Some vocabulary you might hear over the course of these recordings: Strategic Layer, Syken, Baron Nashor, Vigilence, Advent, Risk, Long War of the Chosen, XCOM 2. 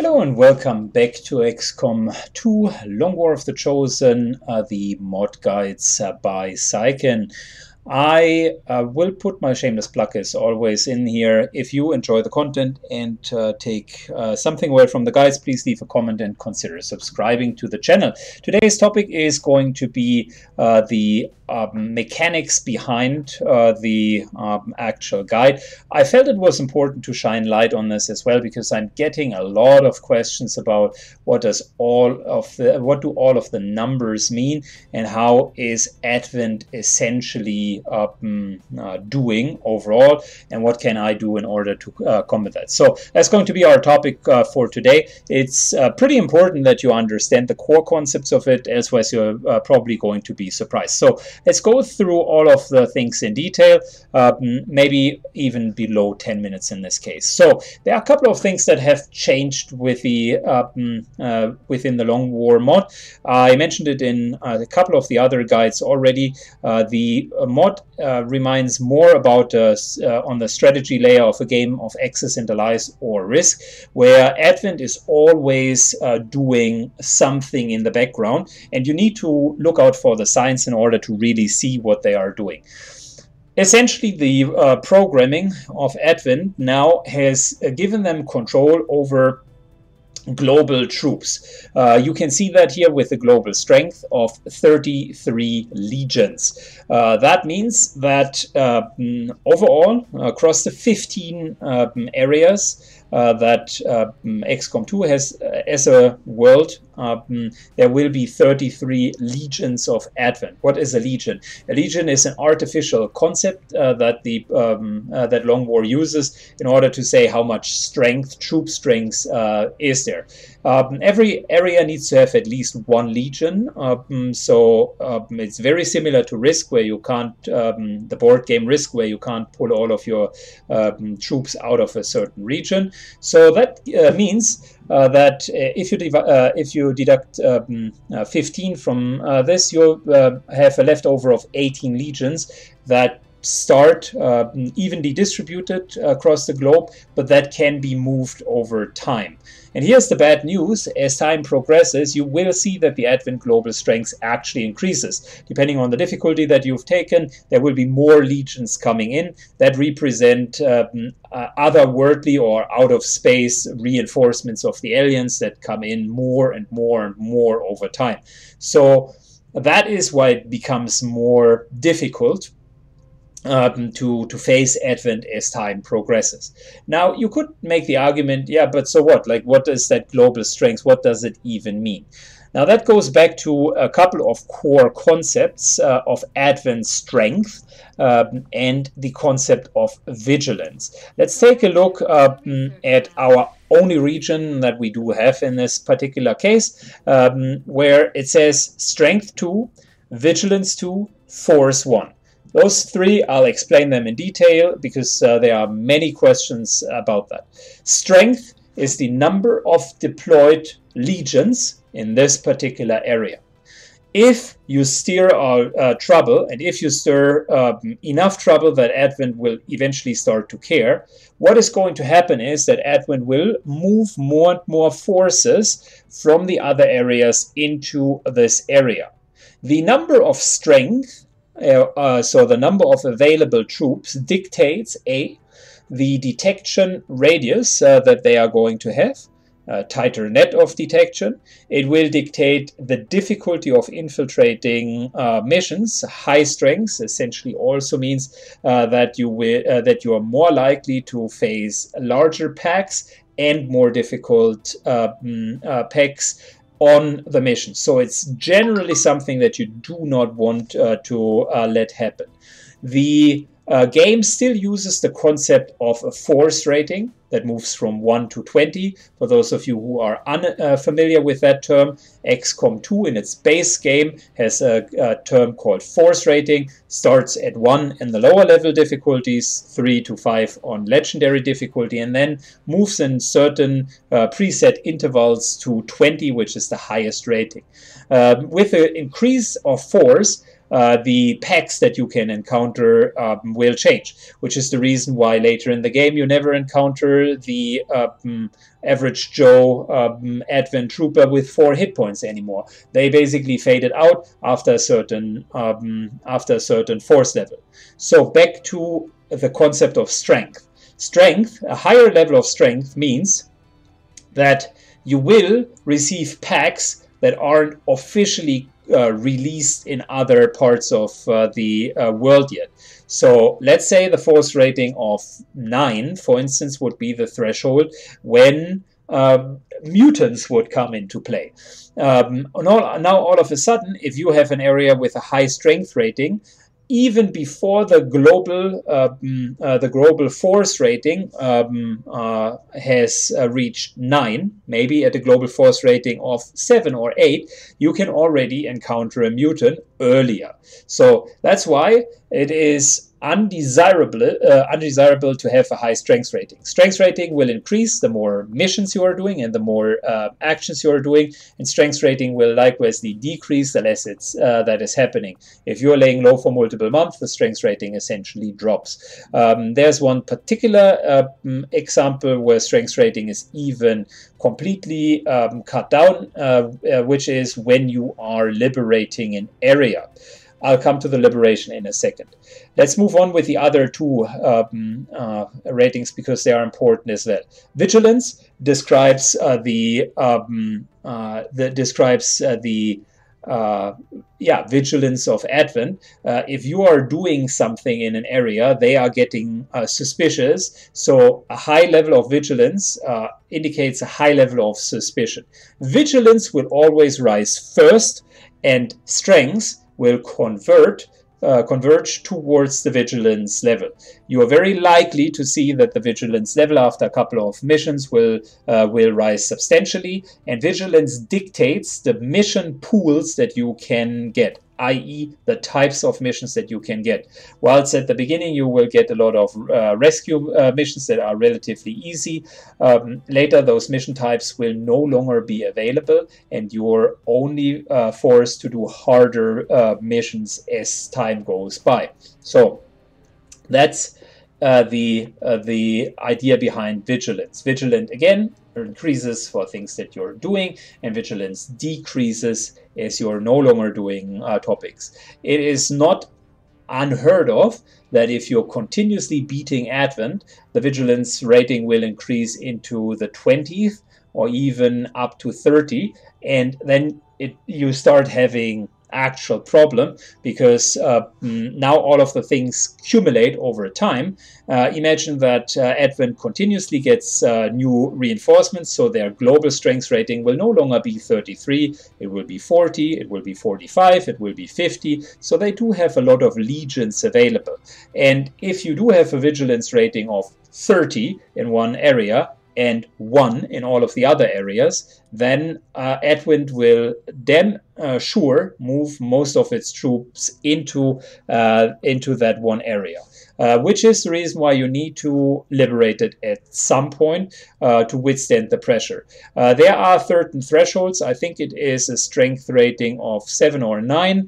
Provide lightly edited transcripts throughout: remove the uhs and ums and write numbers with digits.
Hello and welcome back to XCOM 2 Long War of the Chosen, the mod guides by Syken. I will put my shameless plug as always in here. If you enjoy the content and take something away from the guides, please leave a comment and consider subscribing to the channel. Today's topic is going to be the mechanics behind the actual guide. I felt it was important to shine light on this as well because I'm getting a lot of questions about what do all of the numbers mean and how is Advent essentially doing overall, and what can I do in order to combat that. So that's going to be our topic for today. It's pretty important that you understand the core concepts of it, elsewise you're probably going to be surprised. So let's go through all of the things in detail, maybe even below 10 minutes in this case. So there are a couple of things that have changed with the within the Long War mod. I mentioned it in a couple of the other guides already. The mod reminds more about on the strategy layer of a game of Axis and Allies or Risk, where Advent is always doing something in the background, and you need to look out for the signs in order to really see what they are doing. Essentially, the programming of Advent now has given them control over global troops. You can see that here with the global strength of 33 legions. That means that overall, across the 15 areas that XCOM 2 has as a world, there will be 33 legions of Advent. What is a legion? A legion is an artificial concept that Long War uses in order to say how much strength, troop strength, is there. Every area needs to have at least one legion, so it's very similar to Risk, where you can't, the board game Risk, where you can't pull all of your troops out of a certain region. So that means that if you deduct 15 from this, you'll have a leftover of 18 legions that start evenly distributed across the globe, but that can be moved over time. And here's the bad news: as time progresses, you will see that the Advent global strength actually increases. Depending on the difficulty that you've taken, there will be more legions coming in that represent otherworldly or out-of-space reinforcements of the aliens that come in more and more and more over time. So that is why it becomes more difficult to face Advent as time progresses. Now, you could make the argument, yeah, but so what? Like, what is that global strength? What does it even mean? Now, that goes back to a couple of core concepts of Advent strength and the concept of vigilance. Let's take a look at our only region that we do have in this particular case, where it says strength 2, vigilance 2, force 1. Those three, I'll explain them in detail because there are many questions about that. Strength is the number of deployed legions in this particular area. If you steer trouble, and if you stir enough trouble that Advent will eventually start to care, what is going to happen is that Advent will move more and more forces from the other areas into this area. The number of strength, so the number of available troops, dictates A, the detection radius that they are going to have, a tighter net of detection. It will dictate the difficulty of infiltrating missions. High strength essentially also means that you are more likely to face larger packs and more difficult packs on the mission. So it's generally something that you do not want to let happen. The game still uses the concept of a force rating that moves from 1 to 20. For those of you who are unfamiliar with that term, XCOM 2 in its base game has a term called force rating. Starts at 1 in the lower level difficulties, 3 to 5 on legendary difficulty, and then moves in certain preset intervals to 20, which is the highest rating. With the increase of force, the packs that you can encounter will change, which is the reason why later in the game you never encounter the average Joe Advent trooper with 4 hit points anymore. They basically faded out after a certain force level. So back to the concept of strength. Strength, a higher level of strength, means that you will receive packs that aren't officially released in other parts of the world yet. So let's say the force rating of 9, for instance, would be the threshold when mutants would come into play. Now all of a sudden, if you have an area with a high strength rating, even before the global force rating has reached 9, maybe at a global force rating of 7 or 8, you can already encounter a mutant earlier. So that's why it is undesirable to have a high strength rating. Strength rating will increase the more missions you are doing and the more actions you are doing, and strength rating will likewise decrease the less it's that is happening. If you're laying low for multiple months, the strength rating essentially drops. There's one particular example where strength rating is even completely cut down, which is when you are liberating an area. I'll come to the liberation in a second. Let's move on with the other two ratings, because they are important as well. Vigilance describes vigilance of Advent. If you are doing something in an area, they are getting suspicious. So a high level of vigilance indicates a high level of suspicion. Vigilance will always rise first, and strength will converge towards the vigilance level. You are very likely to see that the vigilance level after a couple of missions will rise substantially, and vigilance dictates the mission pools that you can get, i.e. the types of missions that you can get. Whilst at the beginning you will get a lot of rescue missions that are relatively easy, later those mission types will no longer be available, and you're only forced to do harder missions as time goes by. So that's the idea behind vigilance. Vigilant again increases for things that you're doing, and vigilance decreases as you're no longer doing topics. It is not unheard of that if you're continuously beating Advent, the vigilance rating will increase into the 20th or even up to 30, and then you start having actual problem, because now all of the things accumulate over time. Imagine that Advent continuously gets new reinforcements, so their global strength rating will no longer be 33, it will be 40, it will be 45, it will be 50, so they do have a lot of legions available. And if you do have a vigilance rating of 30 in one area, and 1 in all of the other areas, then Advent will damn sure move most of its troops into that one area, which is the reason why you need to liberate it at some point to withstand the pressure. There are certain thresholds. I think it is a strength rating of 7 or 9,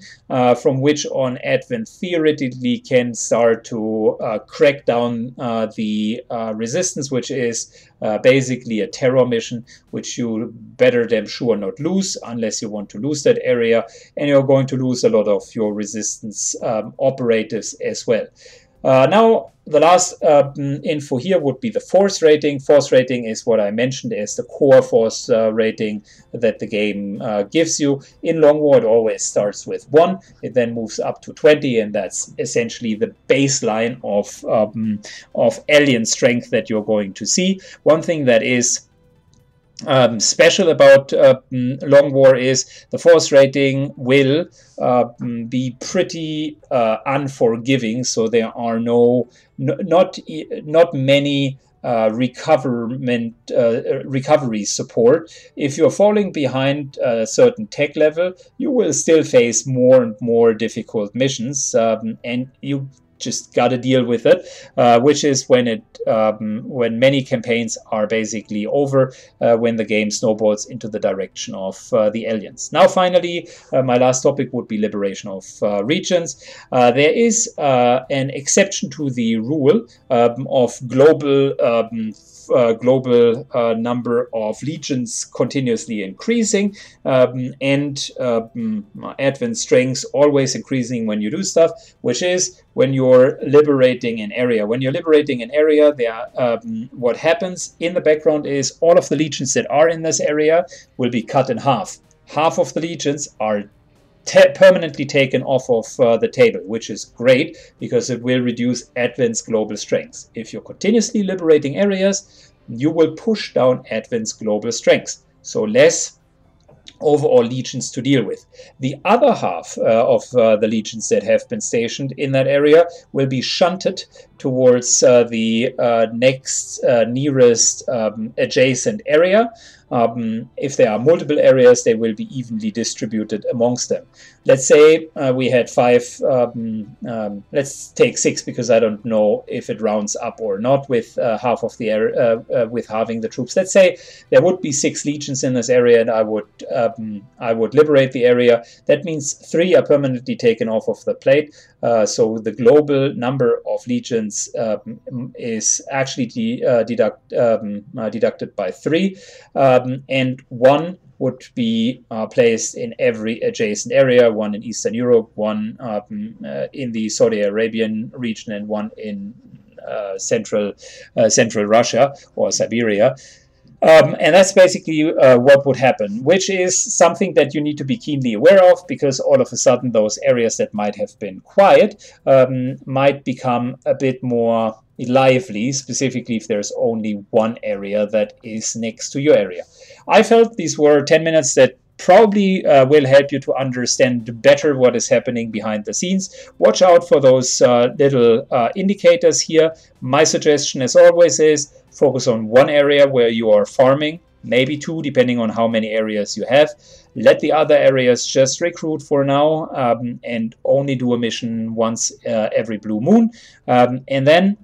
from which on Advent theoretically can start to crack down the resistance, which is basically a terror mission, which you better damn sure not lose, unless you want to lose that area, and you're going to lose a lot of your resistance operatives as well. Now the last info here would be the force rating. Force rating is what I mentioned as the core force rating that the game gives you. In Long War, it always starts with 1, it then moves up to 20, and that's essentially the baseline of alien strength that you're going to see. One thing that is special about Long War is the force rating will be pretty unforgiving, so there are not many recovery support. If you're falling behind a certain tech level, you will still face more and more difficult missions, and you just got to deal with it, which is when many campaigns are basically over, when the game snowballs into the direction of the aliens. Now, finally, my last topic would be liberation of regions. There is an exception to the rule of global number of legions continuously increasing, and Advent strengths always increasing when you do stuff, which is when you're liberating an area. When you're liberating an area, what happens in the background is all of the legions that are in this area will be cut in half. Half of the legions are permanently taken off of the table, which is great because it will reduce Advent's global strength. If you're continuously liberating areas, you will push down Advent's global strength, so less overall legions to deal with. The other half of the legions that have been stationed in that area will be shunted towards the next nearest adjacent area. If there are multiple areas, they will be evenly distributed amongst them. Let's say we had five, let's take six because I don't know if it rounds up or not with half of the area, with halving the troops. Let's say there would be six legions in this area, and I would liberate the area. That means three are permanently taken off of the plate. So the global number of legions is actually deducted by three. And one would be placed in every adjacent area, one in Eastern Europe, one in the Saudi Arabian region, and one in central Russia or Siberia. And that's basically what would happen, which is something that you need to be keenly aware of, because all of a sudden those areas that might have been quiet might become a bit more lively, specifically if there's only one area that is next to your area. I felt these were 10 minutes that probably will help you to understand better what is happening behind the scenes. Watch out for those little indicators here. My suggestion, as always, is focus on one area where you are farming, maybe two, depending on how many areas you have. Let the other areas just recruit for now, and only do a mission once every blue moon. And then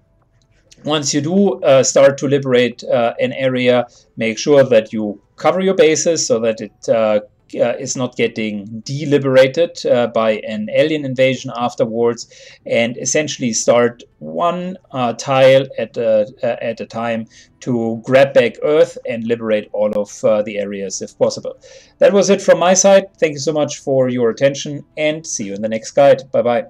once you do start to liberate an area, make sure that you cover your bases so that it is not getting deliberated by an alien invasion afterwards, and essentially start one tile at a time to grab back Earth and liberate all of the areas if possible. That was it from my side. Thank you so much for your attention, and see you in the next guide. Bye-bye.